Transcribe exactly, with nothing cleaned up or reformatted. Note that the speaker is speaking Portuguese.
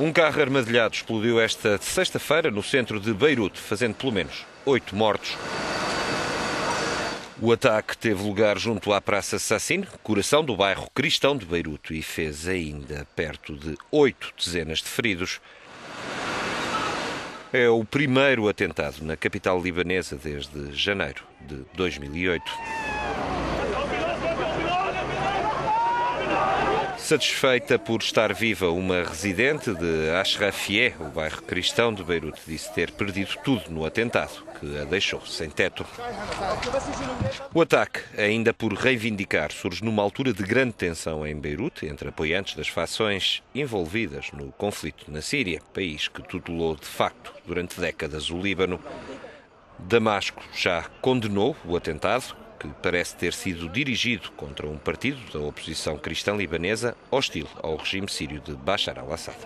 Um carro armadilhado explodiu esta sexta-feira no centro de Beirute, fazendo pelo menos oito mortos. O ataque teve lugar junto à Praça Sassine, coração do bairro cristão de Beirute, e fez ainda perto de oito dezenas de feridos. É o primeiro atentado na capital libanesa desde janeiro de dois mil e oito. Satisfeita por estar viva, uma residente de Achrafieh, o bairro cristão de Beirute, disse ter perdido tudo no atentado, que a deixou sem teto. O ataque, ainda por reivindicar, surge numa altura de grande tensão em Beirute, entre apoiantes das fações envolvidas no conflito na Síria, país que tutelou de facto durante décadas o Líbano. Damasco já condenou o atentado, que parece ter sido dirigido contra um partido da oposição cristã libanesa hostil ao regime sírio de Bashar al-Assad.